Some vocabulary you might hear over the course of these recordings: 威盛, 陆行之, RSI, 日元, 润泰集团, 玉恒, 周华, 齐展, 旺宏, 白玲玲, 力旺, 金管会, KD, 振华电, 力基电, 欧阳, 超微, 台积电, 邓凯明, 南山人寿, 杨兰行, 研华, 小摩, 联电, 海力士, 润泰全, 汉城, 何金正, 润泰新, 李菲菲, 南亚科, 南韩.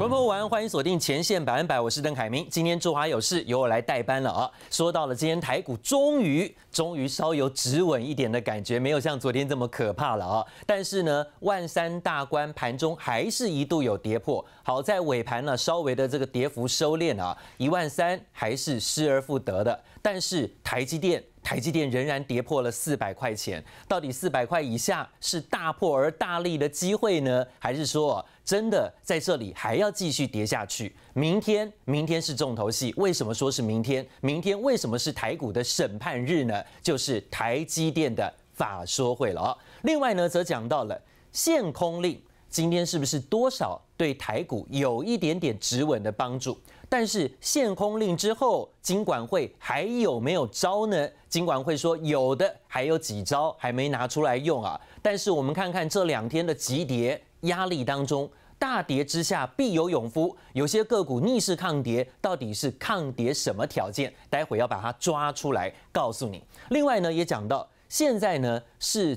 观众朋友晚安，欢迎锁定前线百分百，我是邓凯明。今天周华有事由我来代班了啊。说到了今天台股终于稍有止稳一点的感觉，没有像昨天这么可怕了啊。但是呢，万三大关盘中还是一度有跌破，好在尾盘呢稍微的这个跌幅收敛啊，13000还是失而复得的。但是台积电仍然跌破了400块钱，到底400块以下是大破而大立的机会呢，还是说真的在这里还要继续跌下去？明天是重头戏，为什么说是明天？明天为什么是台股的审判日呢？就是台积电的法说会了。另外呢，则讲到了限空令，今天是不是多少对台股有一点点止稳的帮助？但是限空令之后，金管会还有没有招呢？金管会说有的，还有几招还没拿出来用啊。但是我们看看这2天的急跌压力当中，大跌之下必有勇夫，有些个股逆势抗跌，到底是抗跌什么条件？待会要把它抓出来告诉你。另外呢，也讲到现在呢是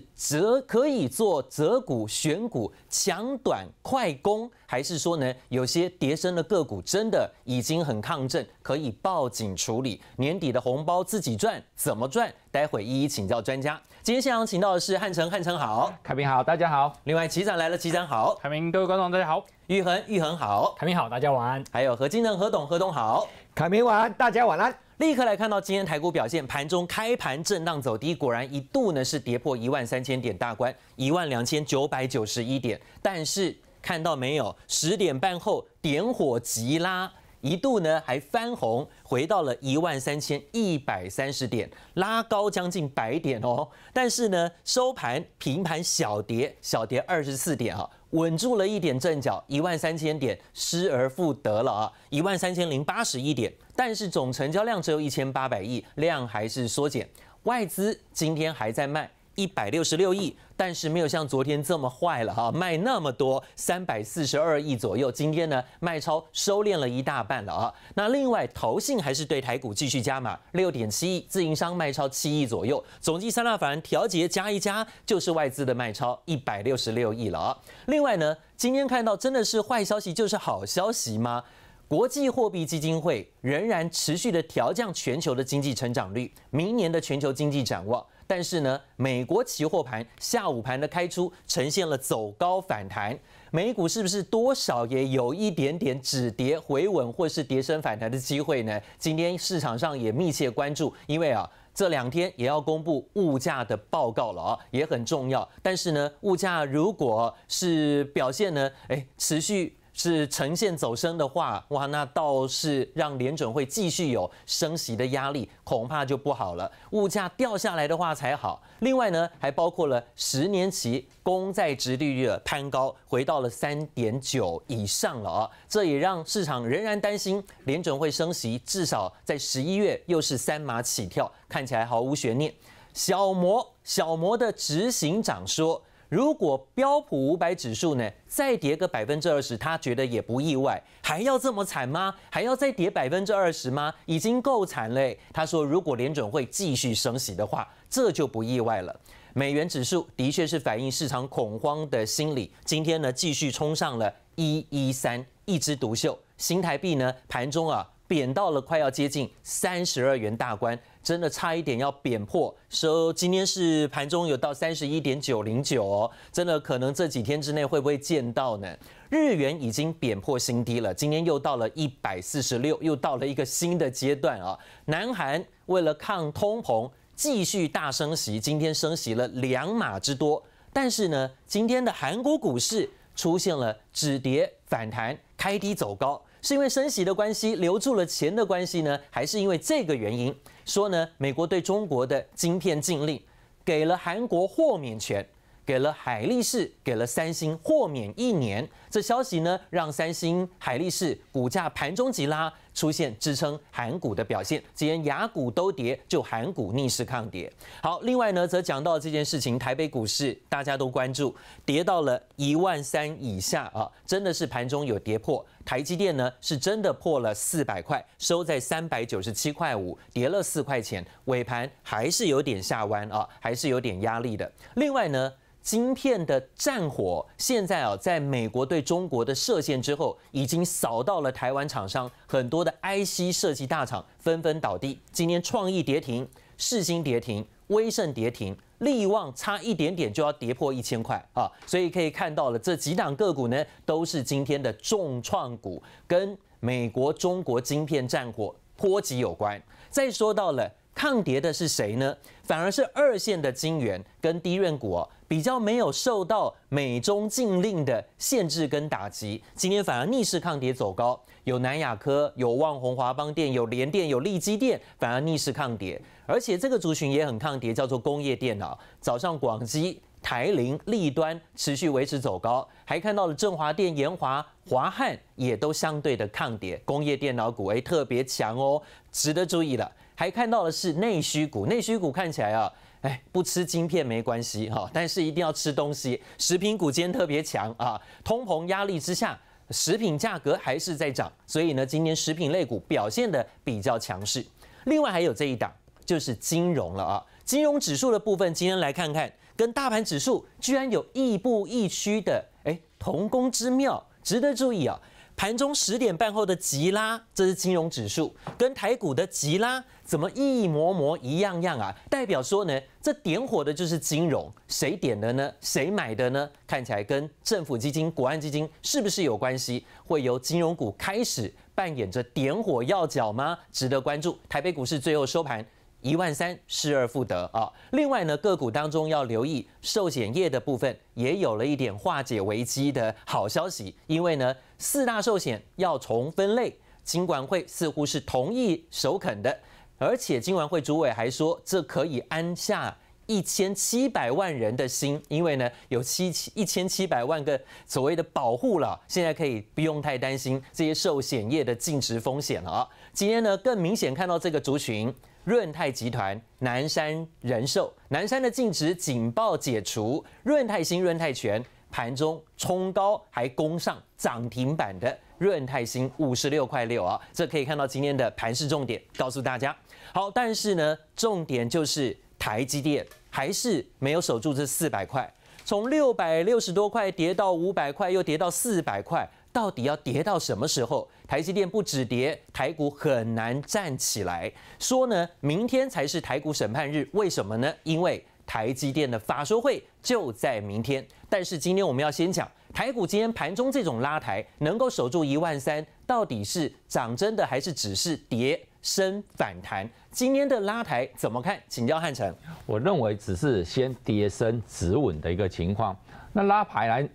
可以做择股、选股、强短快攻，还是说呢有些跌深的个股真的已经很抗震，可以报警处理？年底的红包自己赚，怎么赚？待会一一请教专家。今天现场请到的是汉城好，凯明好，大家好。另外齐展来了，齐展好，凯明各位观众大家好。玉恒好，凯明好，大家晚安。还有何金正何董好，凯明晚安，大家晚安。立刻来看到今天台股表现，盘中开盘震荡走低，果然一度呢是跌破13000点大关，12991点。但是看到没有，10点半后点火急拉，一度呢还翻红，回到了13130点，拉高将近100点哦。但是呢收盘平盘小跌24点啊，稳住了一点阵脚，13000点失而复得了啊，13081点。但是总成交量只有1800亿，量还是缩减。外资今天还在卖166亿，但是没有像昨天这么坏了哈，卖那么多，342亿左右。今天呢，卖超收敛了一大半了啊。那另外，投信还是对台股继续加码，6.7亿，自营商卖超7亿左右。总计三大法人调节加一加，就是外资的卖超166亿了啊。另外呢，今天看到真的是坏消息就是好消息吗？国际货币基金会仍然持续的调降全球的经济成长率，明年的全球经济展望。但是呢，美国期货盘下午盘的开出呈现了走高反弹，美股是不是多少也有一点点止跌回稳或是跌升反弹的机会呢？今天市场上也密切关注，因为啊这2天也要公布物价的报告了啊，也很重要。但是呢，物价如果是表现呢，持续是呈现走升的话，哇，那倒是让联准会继续有升息的压力，恐怕就不好了。物价掉下来的话才好。另外呢，还包括了10年期公债殖利率的攀高，回到了3.9以上了啊，这也让市场仍然担心联准会升息，至少在11月又是3码起跳，看起来毫无悬念。小摩的执行长说，如果标普500指数呢再跌个20%，他觉得也不意外。还要这么惨吗？还要再跌20%吗？已经够惨嘞。他说，如果联准会继续升息的话，这就不意外了。美元指数的确是反映市场恐慌的心理，今天呢继续冲上了113，一枝独秀。新台币呢盘中啊贬到了快要接近32元大关。真的差一点要贬破，说今天是盘中有到31.909哦，真的可能这几天之内会不会见到呢？日元已经贬破新低了，今天又到了146，又到了一个新的阶段啊。南韩为了抗通膨，继续大升息，今天升息了2码之多。但是呢，今天的韩国股市出现了止跌反弹，开低走高。是因为升息的关系，留住了钱的关系呢，还是因为这个原因？说呢，美国对中国的晶片禁令给了韩国豁免权，给了海力士、给了三星豁免1年。这消息呢，让三星、海力士股价盘中急拉，出现支撑韩股的表现。今天雅股都跌，就韩股逆势抗跌。好，另外呢，则讲到这件事情，台北股市大家都关注，跌到了13000以下啊，真的是盘中有跌破。台积电呢是真的破了400块，收在397.5，跌了4块钱，尾盘还是有点下弯啊，还是有点压力的。另外呢，晶片的战火现在啊，在美国对中国的设限之后，已经扫到了台湾厂商，很多的 IC 设计大厂纷纷倒地。今天创意跌停，世芯跌停，威盛跌停，力旺差一点点就要跌破1000块啊！所以可以看到了，这几档个股呢，都是今天的重创股，跟美国、中国晶片战火波及有关。再说到了。 抗跌的是谁呢？反而是二线的晶圆跟低润股哦，比较没有受到美中禁令的限制跟打击，今天反而逆势抗跌走高，有南亚科、有旺宏、华邦电、有联电、有力基电，反而逆势抗跌，而且这个族群也很抗跌，叫做工业电脑。早上广基、台铃、立端持续维持走高，还看到了振华电、研华、华汉也都相对的抗跌，工业电脑股哎特别强哦，值得注意了。 还看到的是内需股，内需股看起来啊，哎，不吃晶片没关系哈，但是一定要吃东西。食品股今天特别强啊，通膨压力之下，食品价格还是在涨，所以呢，今天食品类股表现的比较强势。另外还有这一档就是金融了啊，金融指数的部分，今天来看看跟大盘指数居然有亦步亦趋的哎同工之妙，值得注意啊。 盘中10点半后的急拉，这是金融指数，跟台股的急拉怎么一模一样啊？代表说呢，这点火的就是金融，谁点的呢？谁买的呢？看起来跟政府基金、国安基金是不是有关系？会由金融股开始扮演着点火要角吗？值得关注。台北股市最后收盘。 13000失而复得啊！另外呢，个股当中要留意寿险业的部分，也有了一点化解危机的好消息，因为呢，4大寿险要重分类，金管会似乎是同意首肯的，而且金管会主委还说，这可以安下。 1700万人的心，因为呢有1700万个所谓的保护了，现在可以不用太担心这些寿险业的净值风险了啊。今天呢更明显看到这个族群，润泰集团、南山人寿、南山的净值警报解除，润泰新、润泰全盘中冲高还攻上涨停板的润泰新56.6块啊，这可以看到今天的盘势重点，告诉大家。好，但是呢重点就是。 台积电还是没有守住这400块，从660多块跌到500块，又跌到400块，到底要跌到什么时候？台积电不止跌，台股很难站起来。说呢，明天才是台股审判日，为什么呢？因为台积电的法说会就在明天。但是今天我们要先讲，台股今天盘中这种拉抬，能够守住13000，到底是涨真的还是只是跌？ 升反弹，今天的拉抬怎么看？请教汉城。我认为只是先跌升止稳的一个情况。那拉盘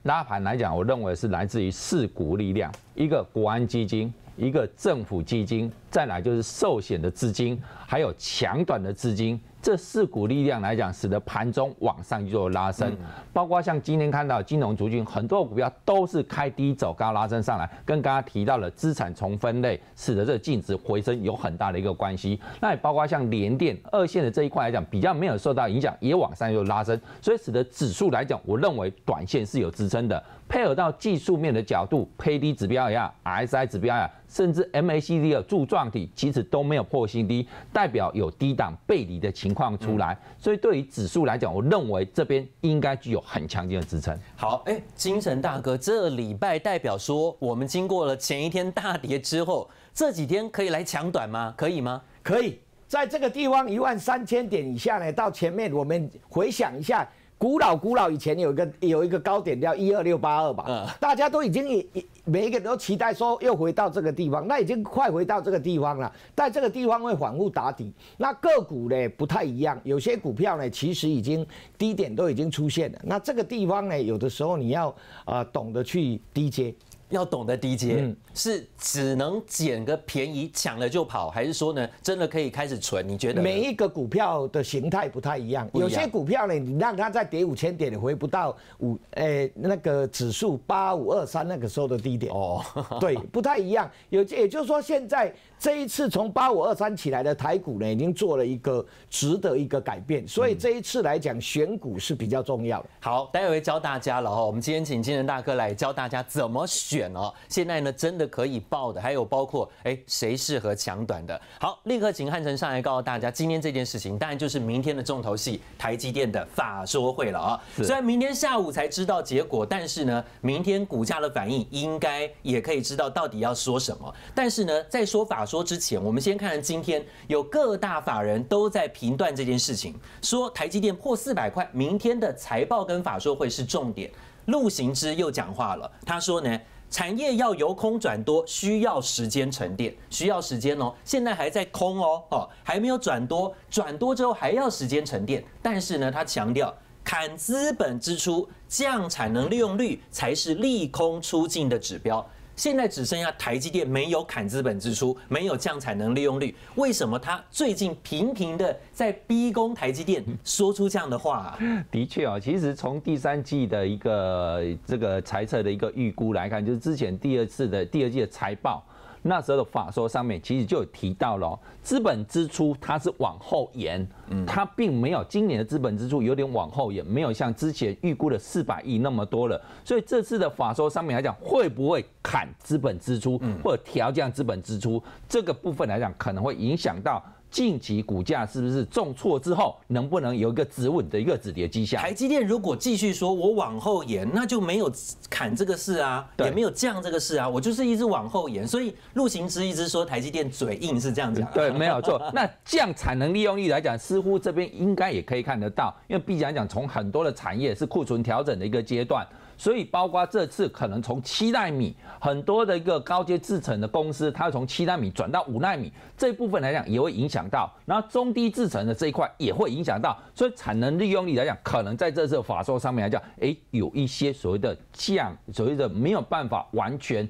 来讲，我认为是来自于4股力量，一个国安基金，一个政府基金，再来就是寿险的资金，还有强短的资金。这4股力量来讲，使得盘中往上去做拉升。包括像今天看到金融族群，很多股票都是开低走高拉升上来，跟刚刚提到了资产重分类，使得这净值回升有很。 大的一个关系，那也包括像联电二线的这一块来讲，比较没有受到影响，也往上又拉升，所以使得指数来讲，我认为短线是有支撑的。配合到技术面的角度 ，KD 指标也好 ，RSI 指标也好，甚至 MACD 的柱状体其实都没有破新低，代表有低档背离的情况出来。所以对于指数来讲，我认为这边应该具有很强劲的支撑。好，哎，精神大哥，这礼拜代表说我们经过了前一天大跌之后。 这几天可以来抢短吗？可以吗？可以，在这个地方13000点以下呢，到前面我们回想一下，古老以前有一个高点叫12682吧，大家都已经每一个都期待说又回到这个地方，那已经快回到这个地方了，但这个地方会反复打底。那个股呢不太一样，有些股票呢其实已经低点都已经出现了，那这个地方呢有的时候你要懂得去低接。 要懂得低接，是只能捡个便宜抢了就跑，还是说呢，真的可以开始存？你觉得每一个股票的形态不太一样，有些股票呢，你让它再跌5000点，你回不到那个指数8523那个时候的低点哦，对，不太一样。也就是说，现在这一次从8523起来的台股呢，已经做了一个值得一个改变，所以这一次来讲选股是比较重要的。好，待会教大家了哈，我们今天请金人大哥来教大家怎么选。卷哦。现在呢，真的可以报的，还有包括谁适合抢短的。好，立刻请汉城上来告诉大家，今天这件事情，当然就是明天的重头戏——台积电的法说会了啊。虽然明天下午才知道结果，但是呢，明天股价的反应应该也可以知道到底要说什么。但是呢，在说法说之前，我们先看今天有各大法人都在评断这件事情，说台积电破400块，明天的财报跟法说会是重点。 陆行之又讲话了，他说呢，产业要由空转多，需要时间沉淀，需要时间哦。现在还在空哦，还没有转多，转多之后还要时间沉淀。但是呢，他强调砍资本支出、降产能利用率才是利空出尽的指标。现在只剩下台积电没有砍资本支出，没有降产能利用率，为什么他最近频频的在逼宫台积电说出这样的话啊？的确啊，其实从第三季的一个财测的一个预估来看，就是之前第二季的财报，那时候的法说上面其实就有提到了资本支出它是往后延，它并没有今年的资本支出有点往后延，没有像之前预估的400亿那么多了，所以这次的法说上面来讲，会不会砍资本支出或者调降资本支出这个部分来讲，可能会影响到。 近期股价是不是重挫之后，能不能有一个止稳的一个止跌迹象？台积电如果继续说我往后延，那就没有砍这个事啊，也没有降这个事啊，我就是一直往后延。所以陆行之一直说台积电嘴硬是这样讲、啊。对，没有错。那降产能利用率来讲，似乎这边应该也可以看得到，因为毕竟来讲，从很多的产业是库存调整的一个阶段。 所以，包括这次可能从7奈米很多的一个高阶制程的公司，它从7奈米转到5奈米这一部分来讲，也会影响到。然后中低制程的这一块也会影响到。所以产能利用率来讲，可能在这次法说上面来讲，有一些所谓的降，所谓的没有办法完全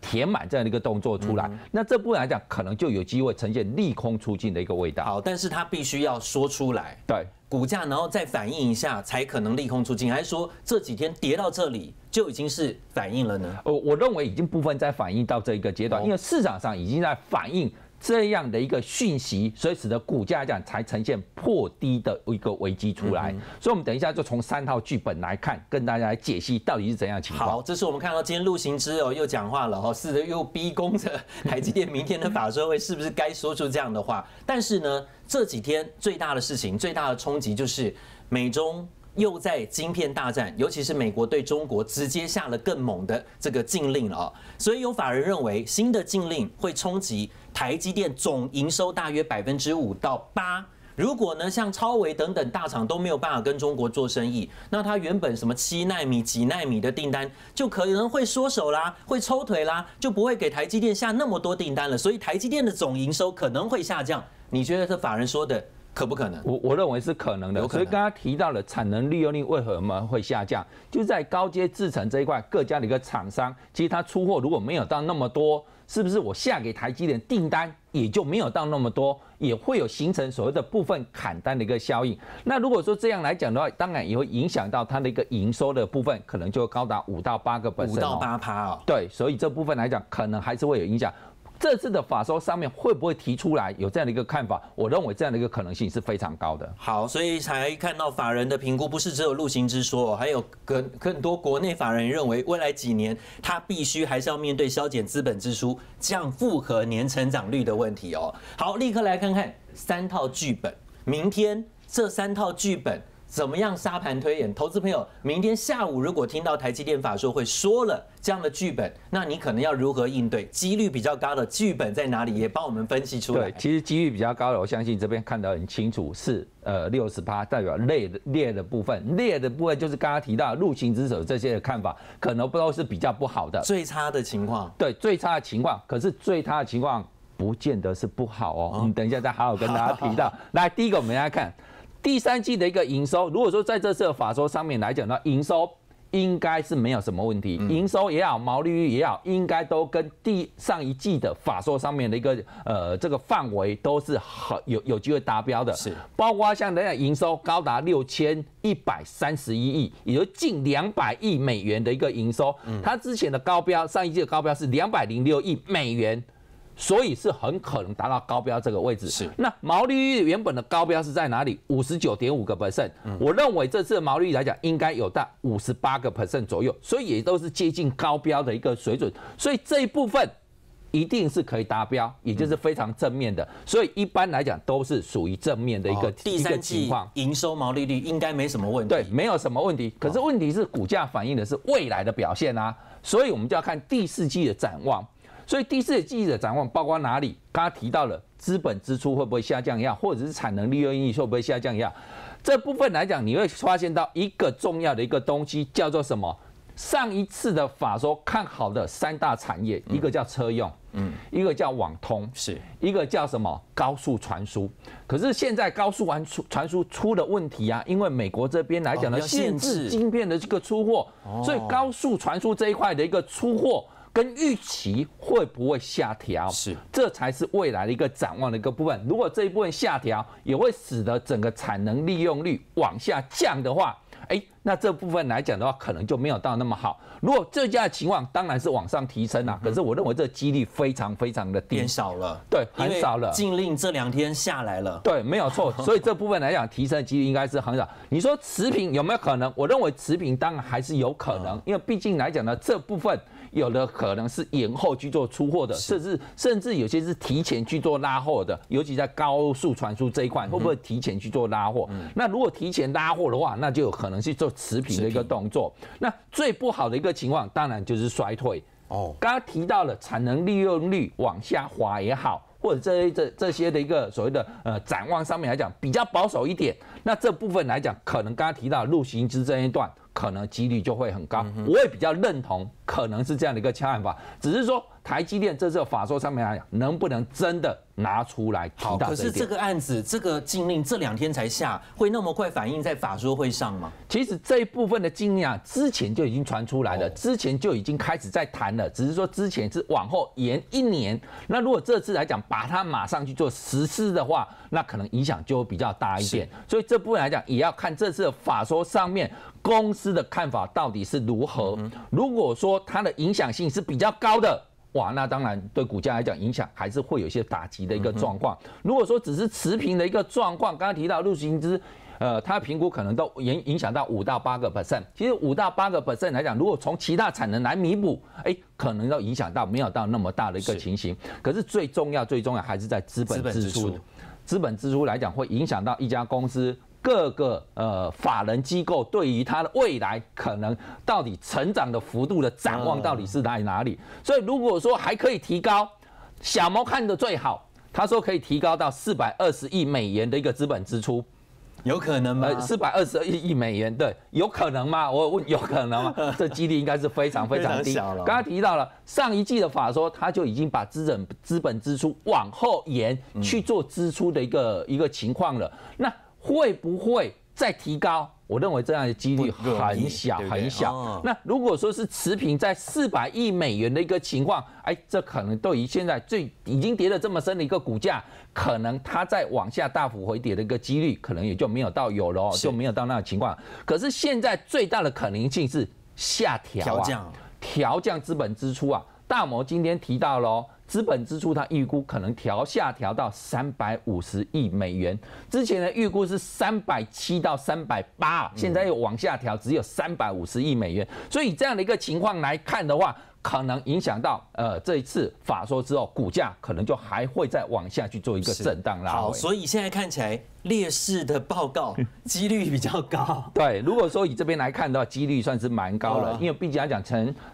填满这样的一个动作出来。那这部分来讲，可能就有机会呈现利空出尽的一个味道。好，但是它必须要说出来。对。 股价，然后再反映一下，才可能利空出尽。还是说这几天跌到这里就已经是反映了呢？我认为已经部分在反映到这一个阶段，因为市场上已经在反映这样的一个讯息，所以使得股价讲才呈现破低的一个危机出来。所以，我们等一下就从3套剧本来看，跟大家来解析到底是怎样情况。好，这是我们看到今天陆行之又讲话了是的，又逼宫着台积电明天的法说会是不是该说出这样的话？但是呢？ 这几天最大的事情、最大的冲击就是美中又在晶片大战，尤其是美国对中国直接下了更猛的这个禁令了啊！所以有法人认为，新的禁令会冲击台积电总营收大约5%到8%。 如果呢，像超微等等大厂都没有办法跟中国做生意，那它原本什么7奈米、几奈米的订单就可能会缩手啦，会抽腿啦，就不会给台积电下那么多订单了。所以台积电的总营收可能会下降。你觉得这法人说的？ 可不可能？我认为是可能的。所以刚刚提到了产能利用率为什么会下降，就在高阶制程这一块，各家的一个厂商，其实它出货如果没有到那么多，是不是我下给台积电订单也就没有到那么多，也会有形成所谓的部分砍单的一个效应。那如果说这样来讲的话，当然也会影响到它的一个营收的部分，可能就高达5%到8%。5%到8%哦。对，所以这部分来讲，可能还是会有影响。 这次的法说上面会不会提出来有这样的一个看法？我认为这样的一个可能性是非常高的。好，所以才看到法人的评估，不是只有陆行之说，还有更多国内法人认为，未来几年他必须还是要面对削减资本支出、降复合年成长率的问题哦。好，立刻来看看3套剧本，明天这3套剧本怎么样沙盘推演？投资朋友，明天下午如果听到台积电法说会说了。 这样的剧本，那你可能要如何应对？几率比较高的剧本在哪里？也帮我们分析出来。对，其实几率比较高的，我相信这边看得很清楚，是60%代表劣的部分，劣的部分就是刚刚提到陆行之手这些的看法，可能都是比较不好的，最差的情况。对，最差的情况，可是最差的情况不见得是不好哦。我们等一下再好好跟大家提到。来，第一个我们来看第三季的一个营收，如果说在这次的法说上面来讲呢，营收。 应该是没有什么问题，营收也好，毛利率也好，应该都跟上一季的法说上面的一个这个范围都是有机会达标的，是包括像人家营收高达6131亿，也就近200亿美元的一个营收，它之前的高标上一季的高标是206亿美元。所以是很可能达到高标这个位置。是，那毛利率原本的高标是在哪里？59.5%。我认为这次的毛利率来讲，应该有到58% 左右，所以也都是接近高标的一个水准。所以这一部分一定是可以达标，也就是非常正面的。所以一般来讲都是属于正面的一个第三季营收毛利率应该没什么问题。对，没有什么问题。可是问题是股价反映的是未来的表现啊，所以我们就要看第四季的展望。所以第四季的展望包括哪里？刚刚提到了资本支出会不会下降一样，或者是产能利用率会不会下降一样。这部分来讲，你会发现到一个重要的一个东西叫做什么？上一次的法说看好的3大产业，一个叫车用，一个叫网通，是一个叫什么高速传输。可是现在高速传输出了问题啊，因为美国这边来讲呢，限制晶片的这个出货，所以高速传输这一块的一个出货跟预期会不会下调？是，这才是未来的一个展望的一个部分。如果这一部分下调，也会使得整个产能利用率往下降的话，那这部分来讲的话，可能就没有到那么好。如果这家的情况，当然是往上提升啦、可是我认为这几率非常非常的低，变少了，对，很少了。禁令这2天下来了，对，没有错。所以这部分来讲，提升的几率应该是很少。你说持平有没有可能？我认为持平当然还是有可能，因为毕竟来讲呢，这部分有的可能是延后去做出货的，甚至有些是提前去做拉货的，尤其在高速传输这一块，会不会提前去做拉货？那如果提前拉货的话，那就有可能去做持平的一个动作。那最不好的一个情况，当然就是衰退。刚刚提到了产能利用率往下滑也好，或者这些的一个所谓的展望上面来讲比较保守一点，那这部分来讲，可能刚刚提到入行之这一段，可能几率就会很高。我也比较认同，可能是这样的一个看法，只是说台积电这次法说上面来讲，能不能真的拿出来提到这一点？好，可是这个案子，这个禁令这2天才下，会那么快反映在法说会上吗？其实这一部分的禁令啊，之前就已经传出来了，之前就已经开始在谈了，只是说之前是往后延1年。那如果这次来讲，把它马上去做实施的话，那可能影响就会比较大一点。所以这部分来讲，也要看这次的法说上面公司的看法到底是如何。如果说它的影响性是比较高的，哇，那当然对股价来讲影响还是会有一些打击的一个状况。如果说只是持平的一个状况，刚刚提到入行之，它评估可能都影响到5到8%。其实5到8%来讲，如果从其他产能来弥补，可能要影响到没有到那么大的一个情形。可是最重要还是在资本支出。资本支出来讲，会影响到一家公司各个法人机构对于它的未来可能到底成长的幅度的展望到底是在哪里？所以如果说还可以提高，小摩看的最好，他说可以提高到420亿美元的一个资本支出。有可能吗？420亿美元，对，有可能吗？我问，有可能吗？这几率应该是非常非常低。刚刚提到了上一季的法说，他就已经把资本支出往后延去做支出的一个情况了。那会不会再提高？我认为这样的几率很小很小。那如果说是持平在400亿美元的一个情况，这可能对于现在已经跌得这么深的一个股价，可能它再往下大幅回跌的一个几率，可能也就没有到有了，就没有到那个情况。可是现在最大的可能性是下调啊，调降资本支出啊。大摩今天提到了资本支出，它预估可能下调到350亿美元，之前的预估是370到380，现在又往下调，只有350亿美元。所以这样的一个情况来看的话，可能影响到这一次法说之后，股价可能就还会再往下去做一个震荡拉回。好，所以现在看起来劣势的报告几率比较高。对，如果说以这边来看的话，几率算是蛮高了，因为毕竟来讲，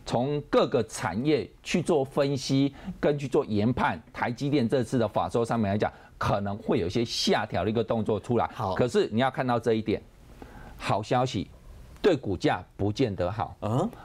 从各个产业去做分析跟去做研判，台积电这次的法说上面来讲，可能会有一些下调的一个动作出来。好，可是你要看到这一点，好消息对股价不见得好。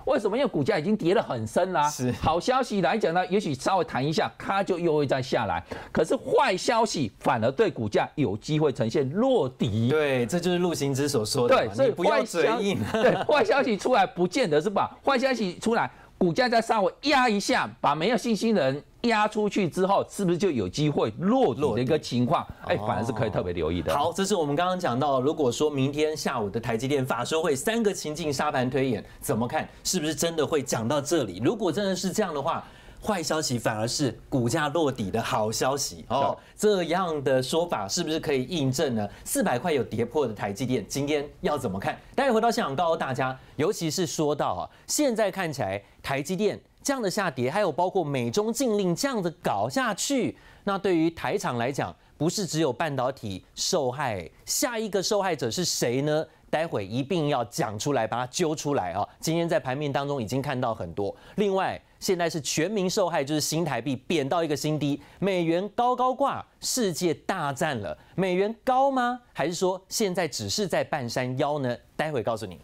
为什么？因为股价已经跌得很深啦。是，好消息来讲呢，也许稍微谈一下，它就又会再下来。可是坏消息反而对股价有机会呈现落底。对，这就是陆行之所说的。对，所以不要嘴硬。对，坏消息出来不见得是吧？坏消息出来，股价再稍微压一下，把没有信心的人压出去之后，是不是就有机会落底的一个情况？反而是可以特别留意的。好，这是我们刚刚讲到，如果说明天下午的台积电法说会3个情境沙盘推演，怎么看？是不是真的会讲到这里？如果真的是这样的话，坏消息反而是股价落底的好消息哦。这样的说法是不是可以印证呢？400块有跌破的台积电，今天要怎么看？待会回到现场告诉大家，尤其是说到啊，现在看起来台积电这样的下跌，还有包括美中禁令这样的搞下去，那对于台厂来讲，不是只有半导体受害，下一个受害者是谁呢？ 待会一并要讲出来，把它揪出来啊！今天在盘面当中已经看到很多。另外，现在是全民受害，就是新台币贬到一个新低，美元高高挂，世界大战了。美元高吗？还是说现在只是在半山腰呢？待会告诉你。